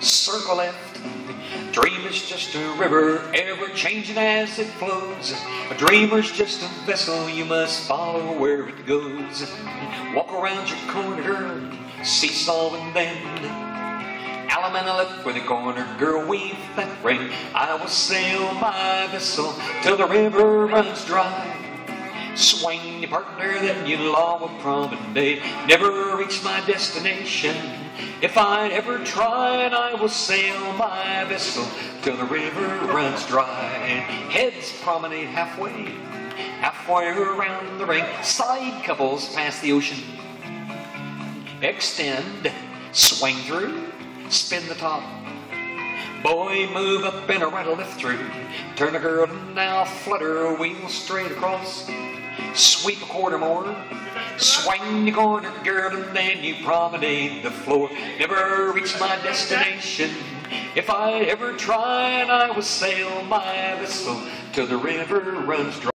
circling. A dream is just a river, ever-changing as it flows. A dreamer's just a vessel, you must follow where it goes. Walk around your corner, seesaw and bend. Alum and I left for the corner, girl, weave that ring. I will sail my vessel till the river runs dry. Swing your partner, then you'll all will promenade. Never reach my destination. If I ever try, and I will sail my vessel till the river runs dry. Heads promenade halfway, halfway around the ring. Side couples past the ocean. Extend, swing through. Spin the top. Boy, move up and around a lift through. Turn a girl now, flutter, wheel straight across. Sweep a quarter more. Swing the corner, girl, and then you promenade the floor. Never reach my destination. If I ever try, and I will sail my vessel till the river runs dry.